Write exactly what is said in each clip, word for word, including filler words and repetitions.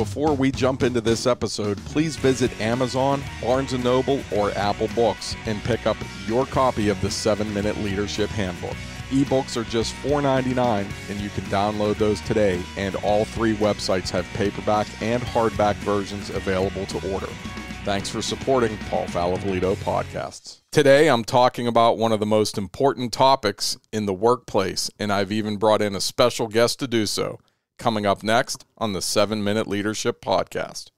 Before we jump into this episode, please visit Amazon, Barnes and Noble, or Apple Books and pick up your copy of the seven minute Leadership Handbook. Ebooks are just four ninety-nine, and you can download those today, and all three websites have paperback and hardback versions available to order. Thanks for supporting Paul Falavolito Podcasts. Today, I'm talking about one of the most important topics in the workplace, and I've even brought in a special guest to do so. Coming up next on the seven minute Leadership Podcast.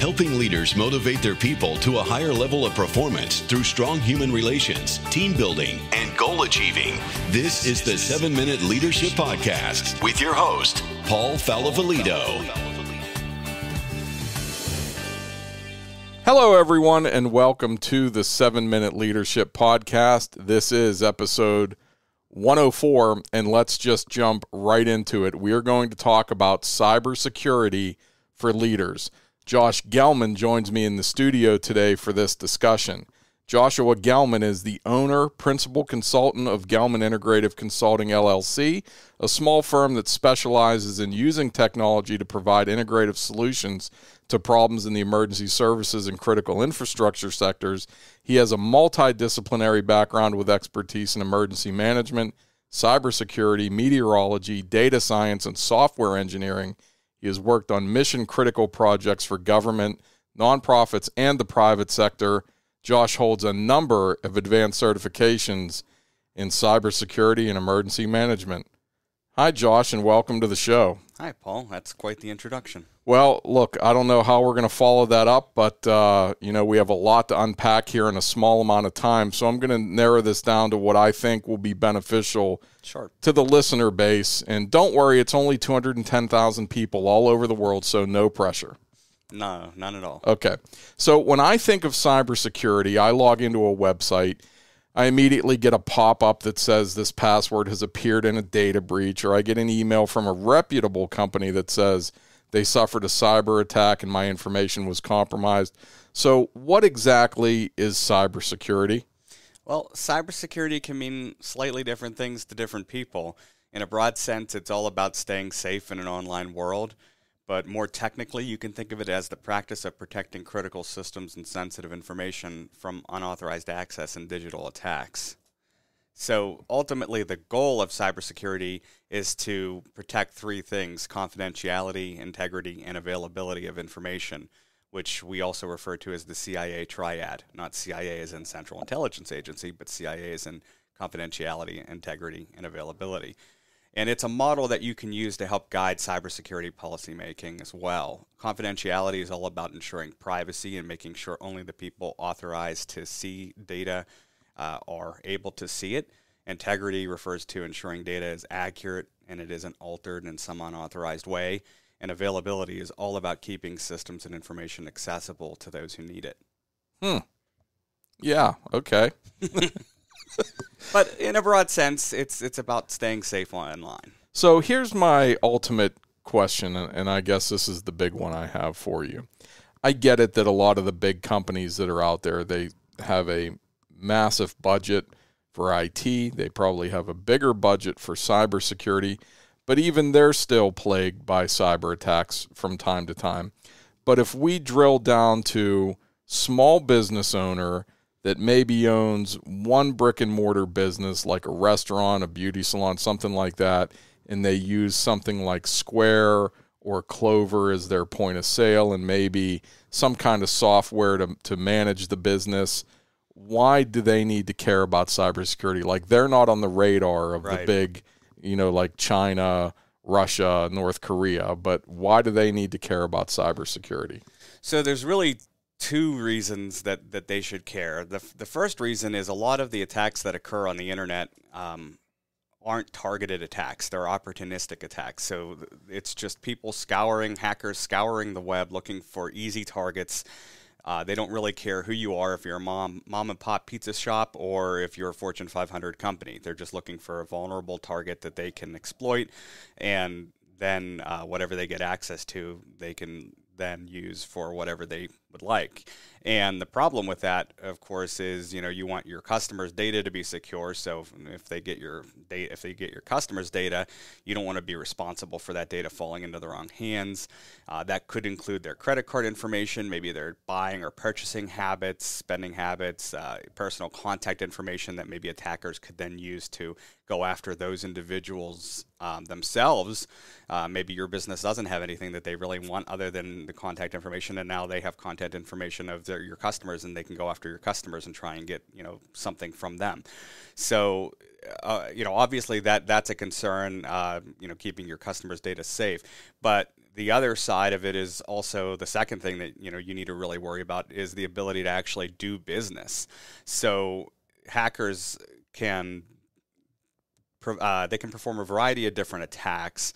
Helping leaders motivate their people to a higher level of performance through strong human relations, team building, and goal achieving. This is the seven minute Leadership Podcast with your host, Paul Falavolito. Hello, everyone, and welcome to the seven minute Leadership Podcast. This is episode one oh four, and let's just jump right into it. We are going to talk about cybersecurity for leaders. Josh Gelman joins me in the studio today for this discussion. Joshua Gelman is the owner, principal consultant of Gelman Integrative Consulting, L L C, a small firm that specializes in using technology to provide integrative solutions to problems in the emergency services and critical infrastructure sectors. He has a multidisciplinary background with expertise in emergency management, cybersecurity, meteorology, data science, and software engineering. He has worked on mission-critical projects for government, nonprofits, and the private sector. Josh holds a number of advanced certifications in cybersecurity and emergency management. Hi, Josh, and welcome to the show. Hi, Paul. That's quite the introduction. Well, look, I don't know how we're going to follow that up, but, uh, you know, we have a lot to unpack here in a small amount of time, so I'm going to narrow this down to what I think will be beneficial sure. to the listener base. And don't worry, it's only two hundred ten thousand people all over the world, so no pressure. No, none at all. Okay. So when I think of cybersecurity, I log into a website. I immediately get a pop-up that says this password has appeared in a data breach, or I get an email from a reputable company that says they suffered a cyber attack and my information was compromised. So what exactly is cybersecurity? Well, cybersecurity can mean slightly different things to different people. In a broad sense, it's all about staying safe in an online world. But more technically, you can think of it as the practice of protecting critical systems and sensitive information from unauthorized access and digital attacks. So ultimately, the goal of cybersecurity is to protect three things: confidentiality, integrity, and availability of information, which we also refer to as the C I A triad. Not C I A as in Central Intelligence Agency, but C I A as in confidentiality, integrity, and availability. And it's a model that you can use to help guide cybersecurity policymaking as well. Confidentiality is all about ensuring privacy and making sure only the people authorized to see data uh, are able to see it. Integrity refers to ensuring data is accurate and it isn't altered in some unauthorized way. And availability is all about keeping systems and information accessible to those who need it. Hmm. Yeah, okay. But in a broad sense, it's it's about staying safe online. So here's my ultimate question, and I guess this is the big one I have for you. I get it that a lot of the big companies that are out there, they have a massive budget for I T. They probably have a bigger budget for cybersecurity, but even they're still plagued by cyber attacks from time to time. But if we drill down to small business owner that maybe owns one brick-and-mortar business, like a restaurant, a beauty salon, something like that, and they use something like Square or Clover as their point of sale and maybe some kind of software to, to manage the business, why do they need to care about cybersecurity? Like, they're not on the radar of right. the big, you know, like China, Russia, North Korea, but why do they need to care about cybersecurity? So there's really two reasons that, that they should care. The, the first reason is a lot of the attacks that occur on the internet um, aren't targeted attacks. They're opportunistic attacks. So it's just people scouring, hackers scouring the web looking for easy targets. Uh, they don't really care who you are, if you're a mom, mom and pop pizza shop or if you're a Fortune five hundred company. They're just looking for a vulnerable target that they can exploit, and then uh, whatever they get access to, they can then use for whatever they would like. And the problem with that, of course, is, you know, you want your customers' data to be secure. So if they get your data, if they get your customers' data, you don't want to be responsible for that data falling into the wrong hands. Uh, that could include their credit card information, maybe their buying or purchasing habits, spending habits, uh, personal contact information that maybe attackers could then use to go after those individuals um, themselves. Uh, maybe your business doesn't have anything that they really want other than the contact information, and now they have contact information of their, your customers, and they can go after your customers and try and get, you know, something from them. So, uh, you know, obviously that that's a concern, uh, you know, keeping your customers' data safe. But the other side of it is also the second thing that, you know, you need to really worry about is the ability to actually do business. So hackers can, uh, they can perform a variety of different attacks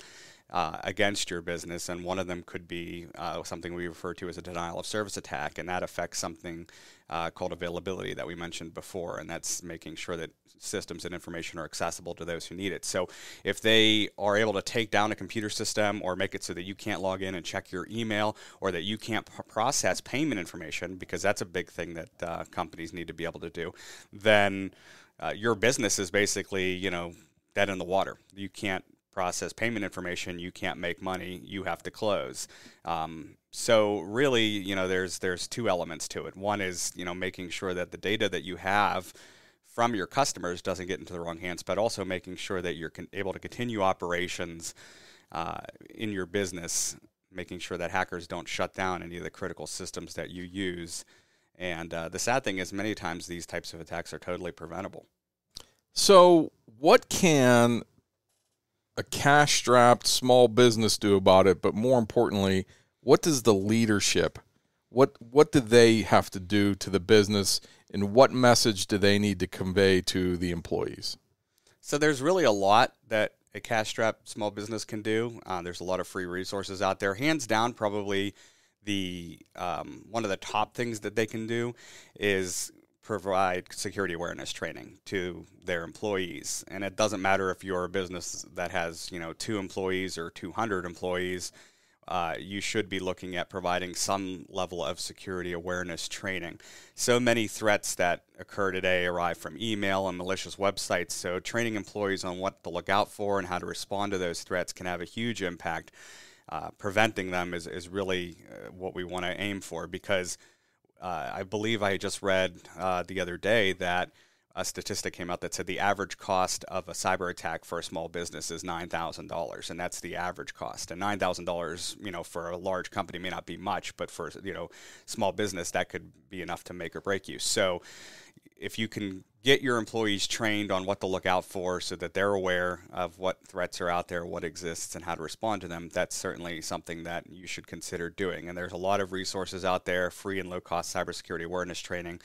Uh, against your business, and one of them could be uh, something we refer to as a denial of service attack, and that affects something uh, called availability that we mentioned before, and that's making sure that systems and information are accessible to those who need it. So if they are able to take down a computer system or make it so that you can't log in and check your email, or that you can't p- process payment information, because that's a big thing that uh, companies need to be able to do, then uh, your business is basically, you know, dead in the water. You can't process payment information, you can't make money, you have to close. Um, so really, you know, there's there's two elements to it. One is, you know, making sure that the data that you have from your customers doesn't get into the wrong hands, but also making sure that you're con- able to continue operations uh, in your business, making sure that hackers don't shut down any of the critical systems that you use. And uh, the sad thing is, many times these types of attacks are totally preventable. So what can a cash-strapped small business do about it? But more importantly, what does the leadership, what what do they have to do to the business, and what message do they need to convey to the employees? So there's really a lot that a cash-strapped small business can do. Uh, there's a lot of free resources out there. Hands down, probably the um, one of the top things that they can do is provide security awareness training to their employees. And it doesn't matter if you're a business that has, you know, two employees or two hundred employees, uh, you should be looking at providing some level of security awareness training. So many threats that occur today arrive from email and malicious websites. So training employees on what to look out for and how to respond to those threats can have a huge impact. Uh, preventing them is, is really uh, what we want to aim for, because Uh, I believe I just read uh, the other day that a statistic came out that said the average cost of a cyber attack for a small business is nine thousand dollars, and that's the average cost. And nine thousand dollars, you know, for a large company may not be much, but for, you know, small business, that could be enough to make or break you. So if you can get your employees trained on what to look out for so that they're aware of what threats are out there, what exists, and how to respond to them, that's certainly something that you should consider doing. And there's a lot of resources out there, free and low-cost cybersecurity awareness training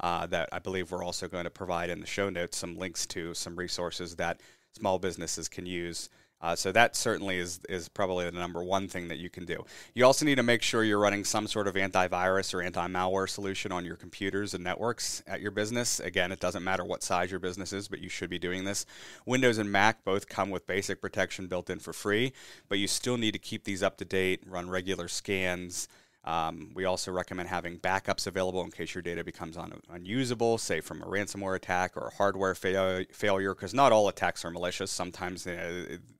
uh, that I believe we're also going to provide in the show notes, some links to some resources that small businesses can use. Uh, so that certainly is is probably the number one thing that you can do. You also need to make sure you're running some sort of antivirus or anti-malware solution on your computers and networks at your business. Again, it doesn't matter what size your business is, but you should be doing this. Windows and Mac both come with basic protection built in for free, but you still need to keep these up to date, run regular scans. Um, we also recommend having backups available in case your data becomes un- unusable, say from a ransomware attack or a hardware fa- failure, because not all attacks are malicious. Sometimes, uh,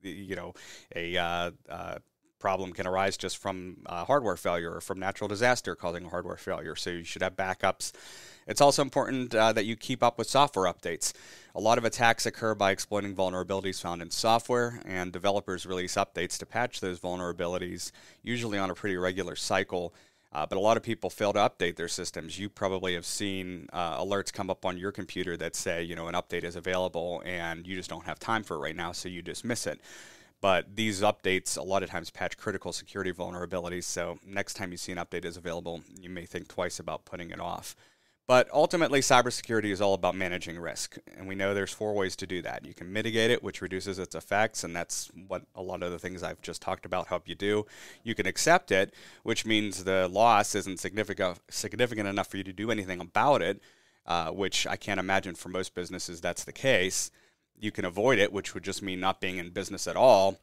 you know, a uh, uh, problem can arise just from uh, hardware failure or from natural disaster causing a hardware failure. So you should have backups. It's also important uh, that you keep up with software updates. A lot of attacks occur by exploiting vulnerabilities found in software, and developers release updates to patch those vulnerabilities, usually on a pretty regular cycle. Uh, but a lot of people fail to update their systems. You probably have seen uh, alerts come up on your computer that say, you know, an update is available and you just don't have time for it right now, so you dismiss it. But these updates a lot of times patch critical security vulnerabilities, so next time you see an update is available, you may think twice about putting it off. But ultimately, cybersecurity is all about managing risk, and we know there's four ways to do that. You can mitigate it, which reduces its effects, and that's what a lot of the things I've just talked about help you do. You can accept it, which means the loss isn't significant significant enough for you to do anything about it, uh, which I can't imagine for most businesses that's the case. You can avoid it, which would just mean not being in business at all,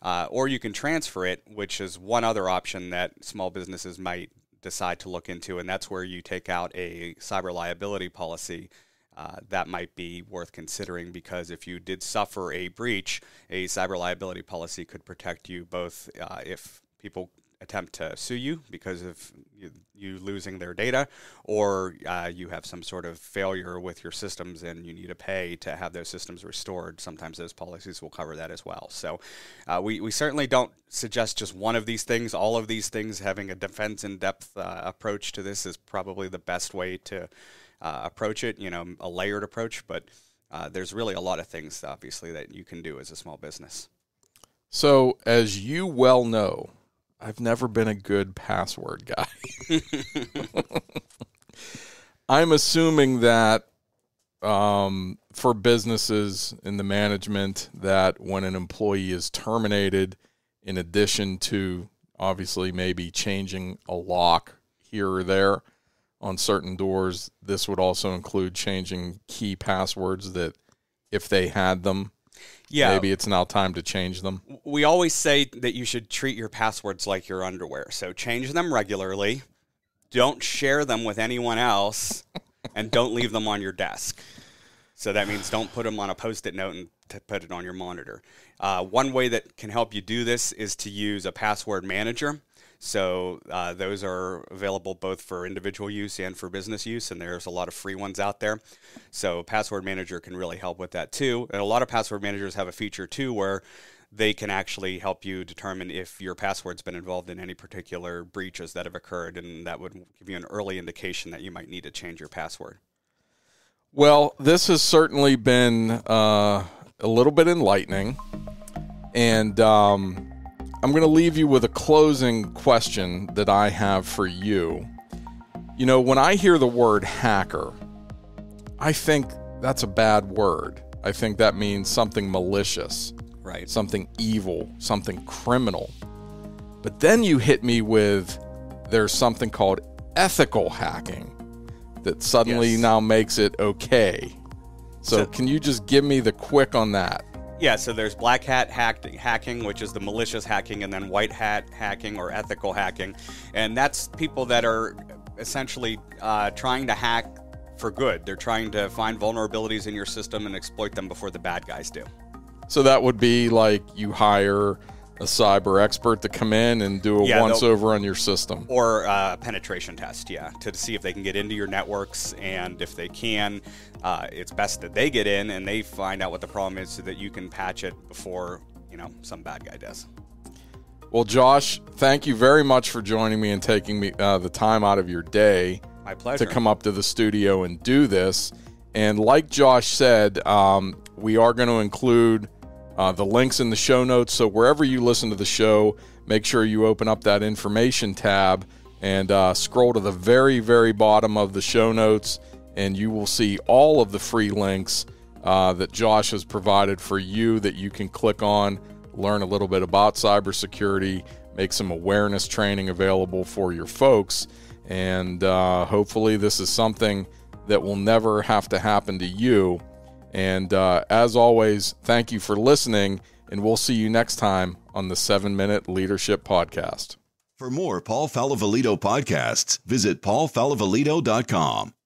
uh, or you can transfer it, which is one other option that small businesses might decide to look into, and that's where you take out a cyber liability policy. Uh, that might be worth considering, because if you did suffer a breach, a cyber liability policy could protect you both uh, if people attempt to sue you because of you, you losing their data, or uh, you have some sort of failure with your systems and you need to pay to have those systems restored. Sometimes those policies will cover that as well. So uh, we, we certainly don't suggest just one of these things. All of these things, having a defense in-depth uh, approach to this is probably the best way to Uh, approach it, you know, a layered approach, but uh, there's really a lot of things, obviously, that you can do as a small business. So, as you well know, I've never been a good password guy. I'm assuming that um, for businesses in the management, that when an employee is terminated, in addition to obviously maybe changing a lock here or there on certain doors, this would also include changing key passwords that if they had them, yeah, maybe it's now time to change them. We always say that you should treat your passwords like your underwear. So change them regularly. Don't share them with anyone else and don't leave them on your desk. So that means don't put them on a Post-it note and to put it on your monitor. Uh, one way that can help you do this is to use a password manager. So uh, those are available both for individual use and for business use, and there's a lot of free ones out there. So password manager can really help with that too. And a lot of password managers have a feature too where they can actually help you determine if your password's been involved in any particular breaches that have occurred, and that would give you an early indication that you might need to change your password. Well, this has certainly been uh, a little bit enlightening, and um, I'm going to leave you with a closing question that I have for you. You know, when I hear the word hacker, I think that's a bad word. I think that means something malicious, right? Something evil, something criminal. But then you hit me with there's something called ethical hacking that suddenly yes. now makes it okay. So, so can you just give me the quick on that? Yeah, so there's black hat hack hacking, which is the malicious hacking, and then white hat hacking or ethical hacking. And that's people that are essentially uh, trying to hack for good. They're trying to find vulnerabilities in your system and exploit them before the bad guys do. So that would be like you hire a cyber expert to come in and do a yeah, once-over on your system. Or a penetration test, yeah, to see if they can get into your networks. And if they can, uh, it's best that they get in and they find out what the problem is so that you can patch it before, you know, some bad guy does. Well, Josh, thank you very much for joining me and taking me uh, the time out of your day. My pleasure. To come up to the studio and do this. And like Josh said, um, we are going to include Uh, the links in the show notes. So wherever you listen to the show, make sure you open up that information tab and uh, scroll to the very, very bottom of the show notes, and you will see all of the free links uh, that Josh has provided for you that you can click on, learn a little bit about cybersecurity, make some awareness training available for your folks. And uh, hopefully this is something that will never have to happen to you. And uh, as always, thank you for listening, and we'll see you next time on the seven minute Leadership Podcast. For more Paul Falavolito podcasts, visit paul falavolito dot com.